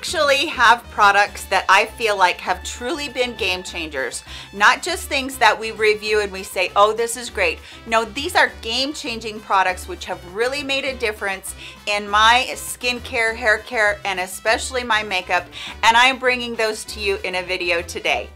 actually have products that I feel like have truly been game changers. Not just things that we review and we say, oh, this is great. No, these are game-changing products which have really made a difference in my skincare, hair care, and especially my makeup. And I'm bringing those to you in a video today.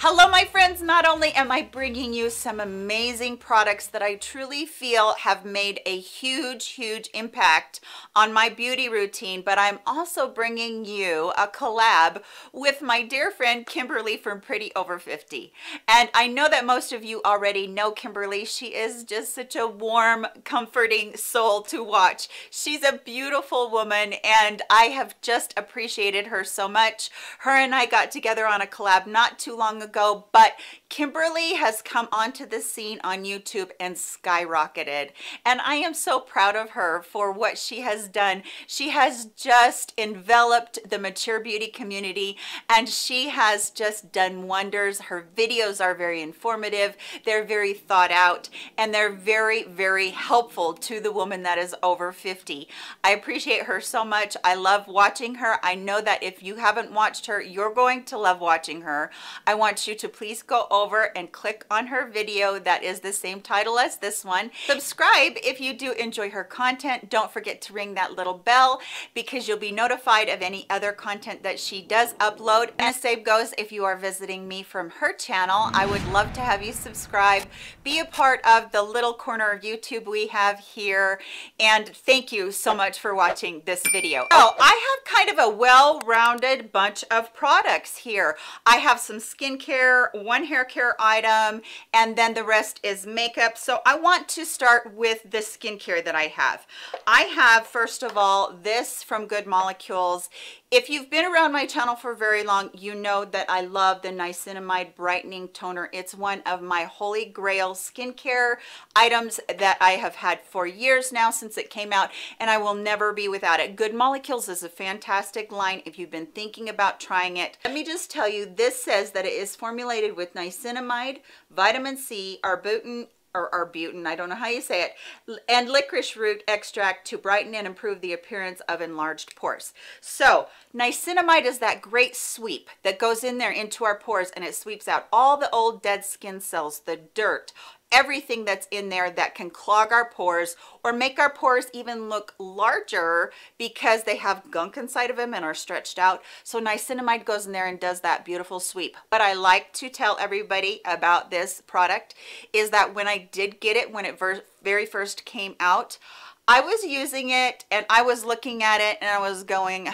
Hello, my friends. Not only am I bringing you some amazing products that I truly feel have made a huge, huge impact on my beauty routine, but I'm also bringing you a collab with my dear friend Kimberly from Pretty Over 50. And I know that most of you already know Kimberly. She is just such a warm, comforting soul to watch. She's a beautiful woman, and I have just appreciated her so much. Her and I got together on a collab not too long ago. But Kimberly has come onto the scene on YouTube and skyrocketed, and I am so proud of her for what she has done. She has just enveloped the mature beauty community, and she has just done wonders. Her videos are very informative, they're very thought out, and they're very, very helpful to the woman that is over 50. I appreciate her so much. I love watching her. I know that if you haven't watched her, you're going to love watching her. I want you to please go over and click on her video that is the same title as this one. Subscribe if you do enjoy her content. Don't forget to ring that little bell because you'll be notified of any other content that she does upload. And the same goes if you are visiting me from her channel. I would love to have you subscribe, be a part of the little corner of YouTube we have here, and thank you so much for watching this video. Oh, I have kind of a well-rounded bunch of products here. I have some skin care, one hair care item, and then the rest is makeup. So I want to start with the skincare that I have. First of all, this from Good Molecules. If you've been around my channel for very long, you know that I love the niacinamide brightening toner. It's one of my holy grail skincare items that I have had for years now since it came out, and I will never be without it. Good Molecules is a fantastic line if you've been thinking about trying it. Let me just tell you, this says that it is formulated with niacinamide, vitamin C, arbutin, or arbutin, I don't know how you say it, and licorice root extract to brighten and improve the appearance of enlarged pores. So niacinamide is that great sweep that goes in there into our pores, and it sweeps out all the old dead skin cells, the dirt, everything that's in there that can clog our pores or make our pores even look larger because they have gunk inside of them and are stretched out. So niacinamide goes in there and does that beautiful sweep. What I like to tell everybody about this product is that when I did get it, when it very first came out, I was using it and I was looking at it and I was going,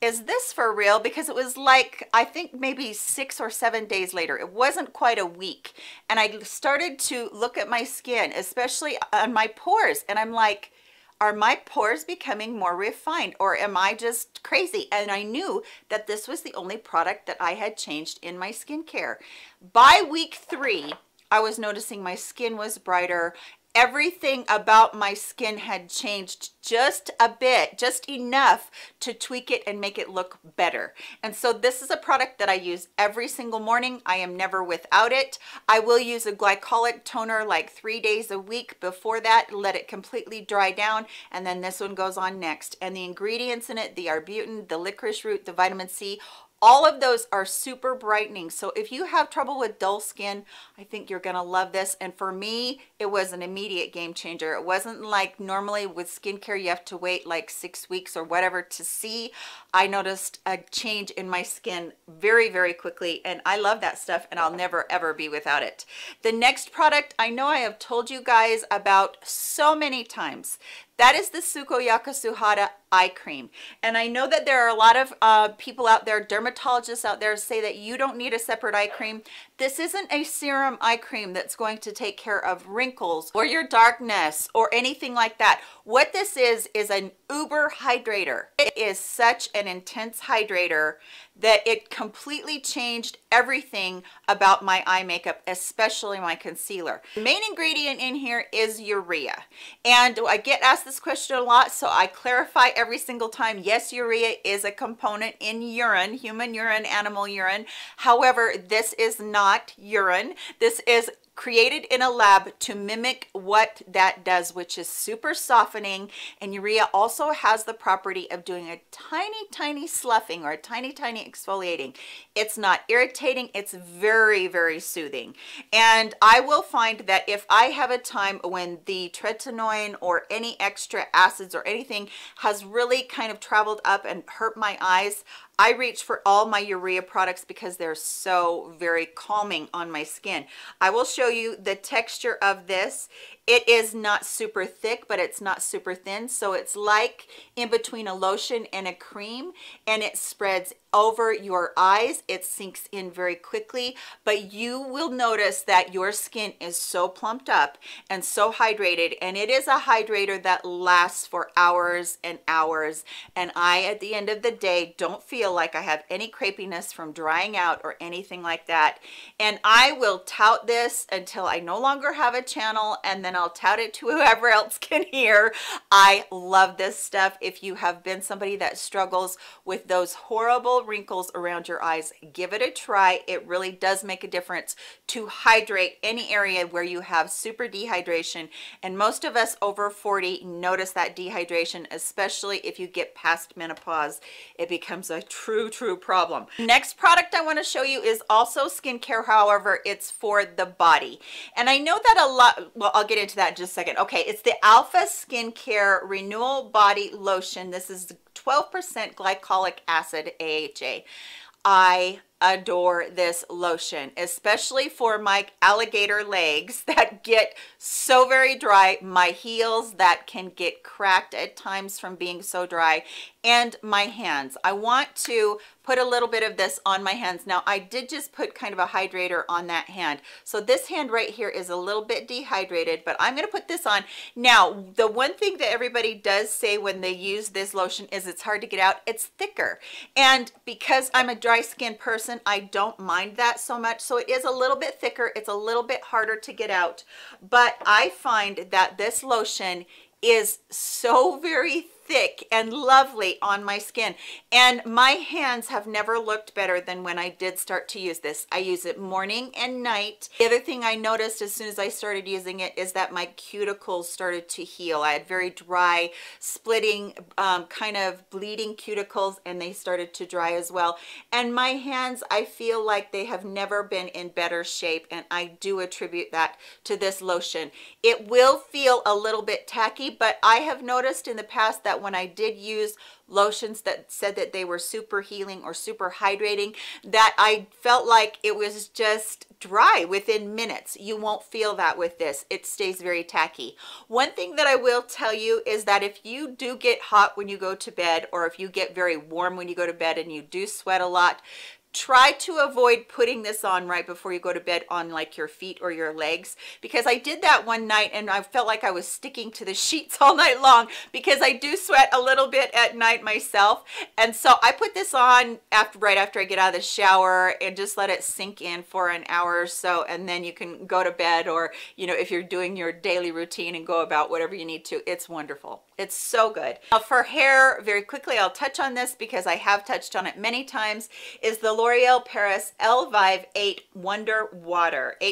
is this for real? Because it was like, I think maybe 6 or 7 days later. It wasn't quite a week. And I started to look at my skin, especially on my pores. And I'm like, are my pores becoming more refined, or am I just crazy? And I knew that this was the only product that I had changed in my skincare. By week 3, I was noticing my skin was brighter. Everything about my skin had changed just a bit, just enough to tweak it and make it look better. And so this is a product that I use every single morning. I am never without it. I will use a glycolic toner like 3 days a week before that, let it completely dry down, and then this one goes on next. And the ingredients in it, the arbutin, the licorice root, the vitamin C, all of those are super brightening. So if you have trouble with dull skin, I think you're gonna love this. And for me, it was an immediate game changer. It wasn't like normally with skincare, you have to wait like 6 weeks or whatever to see. I noticed a change in my skin very, very quickly. And I love that stuff, and I'll never ever be without it. The next product I know I have told you guys about so many times. That is the Sukoyaka Suhada eye cream. And I know that there are a lot of people out there, dermatologists out there, say that you don't need a separate eye cream. This isn't a serum eye cream that's going to take care of wrinkles or your darkness or anything like that. What this is an uber hydrator. It is such an intense hydrator that it completely changed everything about my eye makeup, especially my concealer. The main ingredient in here is urea. And I get asked this question a lot, so I clarify every single time. Yes, urea is a component in urine, human urine, animal urine. However, this is not urine. This is created in a lab to mimic what that does, which is super softening. And urea also has the property of doing a tiny, tiny sloughing or a tiny, tiny exfoliating. It's not irritating. It's very, very soothing. And I will find that if I have a time when the tretinoin or any extra acids or anything has really kind of traveled up and hurt my eyes, I reach for all my urea products because they're so very calming on my skin. I will show you the texture of this. It is not super thick, but it's not super thin. So it's like in between a lotion and a cream, and it spreads over your eyes. It sinks in very quickly, but you will notice that your skin is so plumped up and so hydrated, and it is a hydrator that lasts for hours and hours. And I, at the end of the day, don't feel like I have any crepiness from drying out or anything like that. And I will tout this until I no longer have a channel, and then I'll tout it to whoever else can hear. I love this stuff. If you have been somebody that struggles with those horrible wrinkles around your eyes, give it a try. It really does make a difference to hydrate any area where you have super dehydration. And most of us over 40 notice that dehydration, especially if you get past menopause. It becomes a true, true problem. Next product I want to show you is also skincare. However, it's for the body. And I know that a lot, well, I'll get into that in just a second. Okay, it's the Alpha Skin Care Renewal Body Lotion. This is 12% glycolic acid, AHA. I adore this lotion, especially for my alligator legs that get so very dry, my heels that can get cracked at times from being so dry, and my hands. I want to put a little bit of this on my hands. Now, I did just put kind of a hydrator on that hand. So this hand right here is a little bit dehydrated, but I'm gonna put this on. Now, the one thing that everybody does say when they use this lotion is it's hard to get out, it's thicker. And because I'm a dry skin person, I don't mind that so much. So it is a little bit thicker, it's a little bit harder to get out. But I find that this lotion is so very thick and lovely on my skin, and my hands have never looked better than when I did start to use this. I use it morning and night. The other thing I noticed as soon as I started using it is that my cuticles started to heal. I had very dry, splitting, kind of bleeding cuticles, and they started to dry as well. And my hands, I feel like they have never been in better shape, and I do attribute that to this lotion. It will feel a little bit tacky, but I have noticed in the past that when I did use lotions that said that they were super healing or super hydrating, that I felt like it was just dry within minutes. You won't feel that with this. It stays very tacky. One thing that I will tell you is that if you do get hot when you go to bed, or if you get very warm when you go to bed and you do sweat a lot, try to avoid putting this on right before you go to bed on like your feet or your legs, because I did that one night and I felt like I was sticking to the sheets all night long, because I do sweat a little bit at night myself. And so I put this on after, right after I get out of the shower, and just let it sink in for an hour or so, and then you can go to bed, or you know, if you're doing your daily routine and go about whatever you need to. It's wonderful. It's so good. Now for hair, very quickly, I'll touch on this because I have touched on it many times, is the L'Oreal Paris Elvive 8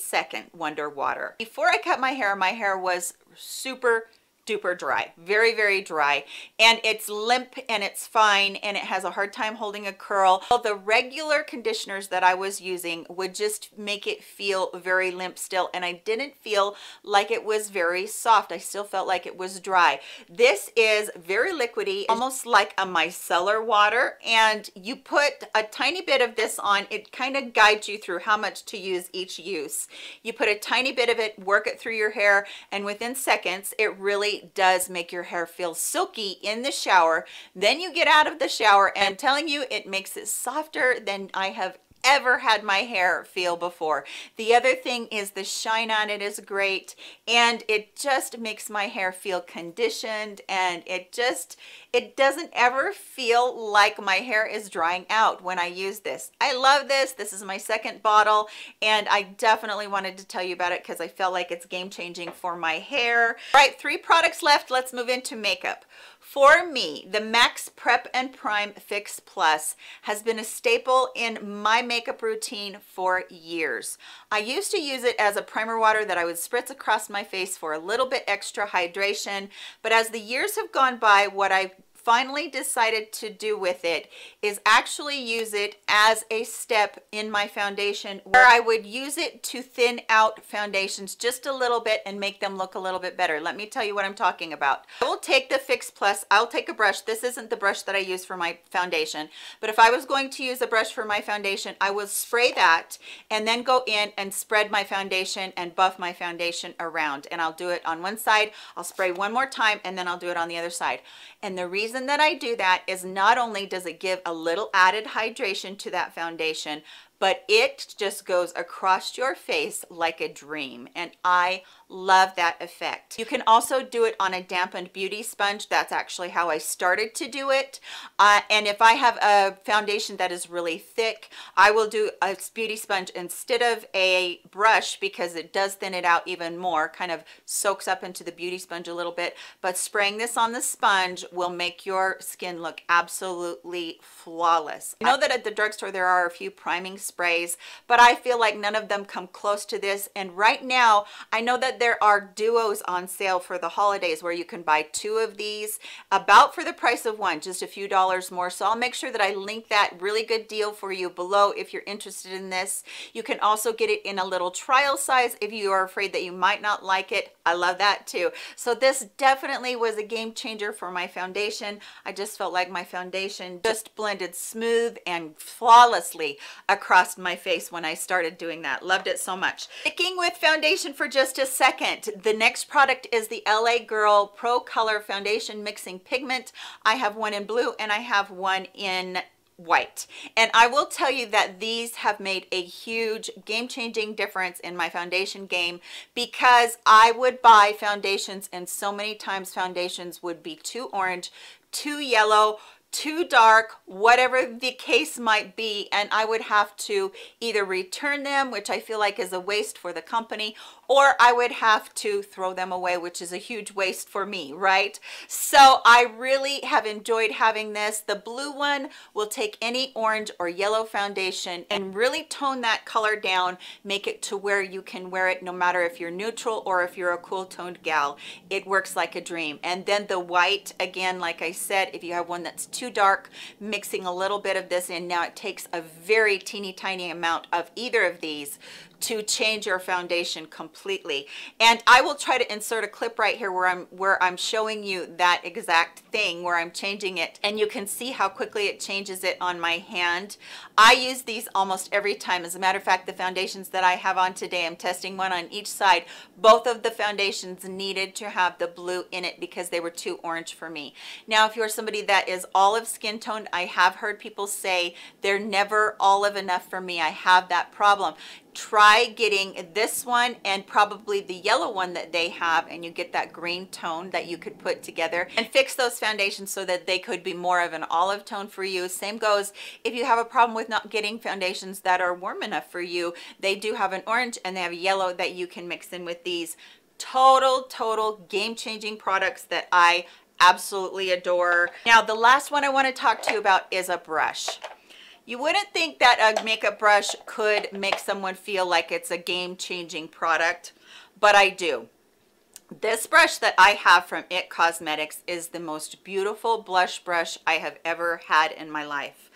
Second Wonder Water. Before I cut my hair was super duper dry, very, very dry, and it's limp and it's fine and it has a hard time holding a curl. Well, the regular conditioners that I was using would just make it feel very limp still, and I didn't feel like it was very soft. I still felt like it was dry. This is very liquidy, almost like a micellar water, and you put a tiny bit of this on. It kind of guides you through how much to use each use. You put a tiny bit of it, work it through your hair, and within seconds it really does make your hair feel silky in the shower. Then you get out of the shower, and I'm telling you, it makes it softer than I have ever had my hair feel before. The other thing is the shine on it is great, and it just makes my hair feel conditioned, and it doesn't ever feel like my hair is drying out when I use this. I love this. This is my second bottle, and I definitely wanted to tell you about it because I felt like it's game-changing for my hair. All right, 3 products left. Let's move into makeup. For me, the Max Prep and Prime Fix Plus has been a staple in my makeup routine for years. I used to use it as a primer water that I would spritz across my face for a little bit extra hydration, but as the years have gone by, what I've finally decided to do with it is actually use it as a step in my foundation, where I would use it to thin out foundations just a little bit and make them look a little bit better. Let me tell you what I'm talking about. I will take the Fix Plus, I'll take a brush. This isn't the brush that I use for my foundation, but if I was going to use a brush for my foundation, I will spray that and then go in and spread my foundation and buff my foundation around. And I'll do it on one side, I'll spray one more time, and then I'll do it on the other side. And the reason that I do that is not only does it give a little added hydration to that foundation, but it just goes across your face like a dream, and I love that effect. You can also do it on a dampened beauty sponge. That's actually how I started to do it. And if I have a foundation that is really thick, I will do a beauty sponge instead of a brush because it does thin it out even more, kind of soaks up into the beauty sponge a little bit. But spraying this on the sponge will make your skin look absolutely flawless. I know that at the drugstore there are a few priming sprays, but I feel like none of them come close to this. And right now, I know that there are duos on sale for the holidays where you can buy two of these about for the price of one, just a few dollars more. So I'll make sure that I link that really good deal for you below if you're interested in this. You can also get it in a little trial size if you are afraid that you might not like it. I love that too. So this definitely was a game changer for my foundation. I just felt like my foundation just blended smooth and flawlessly across my face when I started doing that. Loved it so much. Sticking with foundation for just a second, the next product is the LA Girl Pro Color Foundation Mixing Pigment. I have one in blue and I have one in white, and I will tell you that these have made a huge game-changing difference in my foundation game, because I would buy foundations and so many times foundations would be too orange, too yellow, too dark, whatever the case might be, and I would have to either return them, which I feel like is a waste for the company, or I would have to throw them away, which is a huge waste for me, right? So I really have enjoyed having this. The blue one will take any orange or yellow foundation and really tone that color down, make it to where you can wear it no matter if you're neutral or if you're a cool toned gal. It works like a dream. And then the white, again, like I said, if you have one that's too dark, mixing a little bit of this in. Now it takes a very teeny tiny amount of either of these to change your foundation completely. And I will try to insert a clip right here where I'm showing you that exact thing, where I'm changing it, and you can see how quickly it changes it on my hand. I use these almost every time. As a matter of fact, the foundations that I have on today, I'm testing one on each side. Both of the foundations needed to have the blue in it because they were too orange for me. Now, if you're somebody that is olive skin toned, I have heard people say they're never olive enough for me. I have that problem. Try getting this one and probably the yellow one that they have, and you get that green tone that you could put together and fix those foundations so that they could be more of an olive tone for you. Same goes if you have a problem with not getting foundations that are warm enough for you. They do have an orange and they have a yellow that you can mix in with these. Total game-changing products that I absolutely adore. Now the last one I want to talk to you about is a brush. You wouldn't think that a makeup brush could make someone feel like it's a game-changing product, but I do. This brush that I have from IT Cosmetics is the most beautiful blush brush I have ever had in my life.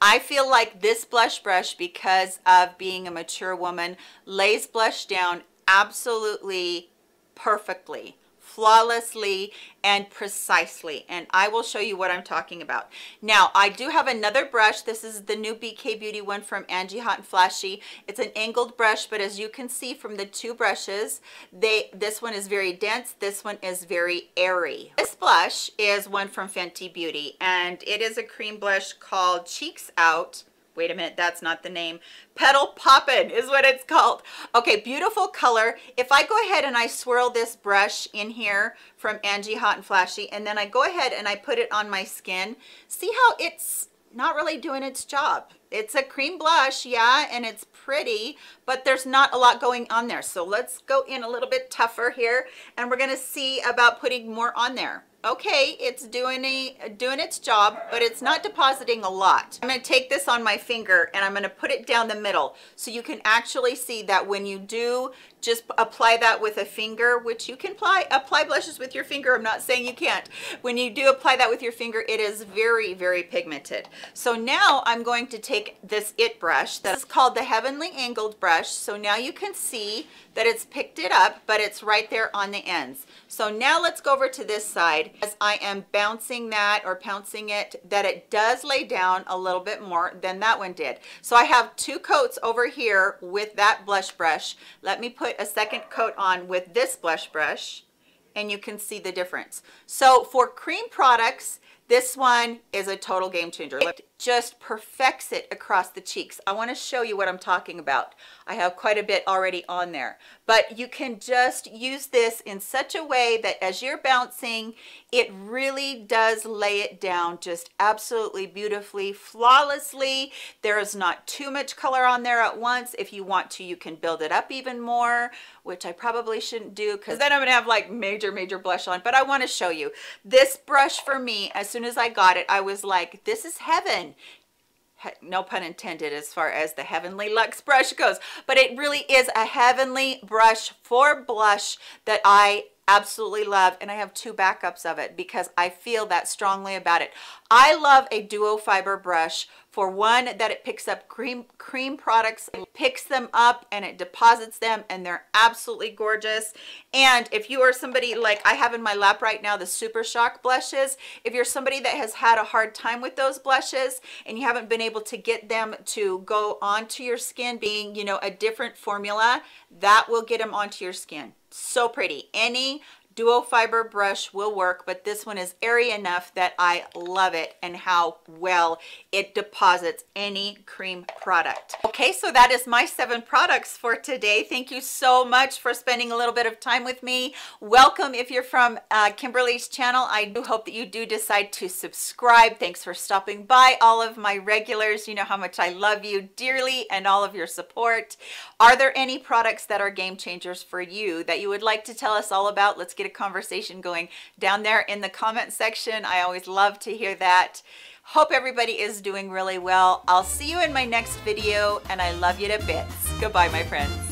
I feel like this blush brush, because of being a mature woman, lays blush down absolutely perfectly, flawlessly, and precisely, and I will show you what I'm talking about. Now, I do have another brush. This is the new BK Beauty one from Angie Hot and Flashy. It's an angled brush, but as you can see from the two brushes, this one is very dense, this one is very airy. This blush is one from Fenty Beauty, and it is a cream blush called Cheeks Out. Wait a minute, that's not the name. Petal Poppin' is what it's called. Okay, beautiful color. If I go ahead and I swirl this brush in here from Angie Hot and Flashy, and then I go ahead and I put it on my skin, see how it's not really doing its job. It's a cream blush, yeah, and it's pretty, but there's not a lot going on there. So let's go in a little bit tougher here, and we're gonna see about putting more on there. okay, it's doing its job, but it's not depositing a lot. I'm going to take this on my finger and I'm going to put it down the middle so you can actually see that when you do just apply that with a finger, which you can apply blushes with your finger. I'm not saying you can't. When you do apply that with your finger, it is very, very pigmented. So now I'm going to take this IT brush. This is called the Heavenly Angled Brush. So now you can see that it's picked it up, but it's right there on the ends. So now let's go over to this side. As I am bouncing that or pouncing it, that it does lay down a little bit more than that one did. So I have two coats over here with that blush brush. Let me put a second coat on with this blush brush and you can see the difference. So for cream products, this one is a total game changer. It just perfects it across the cheeks. I want to show you what I'm talking about. I have quite a bit already on there, but you can just use this in such a way that as you're bouncing, it really does lay it down just absolutely beautifully, flawlessly. There is not too much color on there at once. If you want to, you can build it up even more, which I probably shouldn't do because then I'm gonna have like major blush on. But I want to show you this brush. For me, as soon as I got it, I was like, this is heaven. No pun intended as far as the Heavenly Luxe brush goes, but it really is a heavenly brush for blush that I absolutely love. And I have two backups of it because I feel that strongly about it. I love a duo fiber brush. For one, that it picks up cream products, it picks them up and it deposits them, and they're absolutely gorgeous. And if you are somebody like I have in my lap right now, the Super Shock blushes, if you're somebody that has had a hard time with those blushes and you haven't been able to get them to go onto your skin, being, you know, a different formula, that will get them onto your skin. So pretty. Any duo fiber brush will work, but this one is airy enough that I love it and how well it deposits any cream product. Okay, so that is my 7 products for today. Thank you so much for spending a little bit of time with me. Welcome if you're from Kimberly's channel. I do hope that you do decide to subscribe. Thanks for stopping by, all of my regulars. You know how much I love you dearly and all of your support. Are there any products that are game changers for you that you would like to tell us all about? Let's get a conversation going down there in the comment section. I always love to hear that. Hope everybody is doing really well. I'll see you in my next video, and I love you to bits. Goodbye, my friends.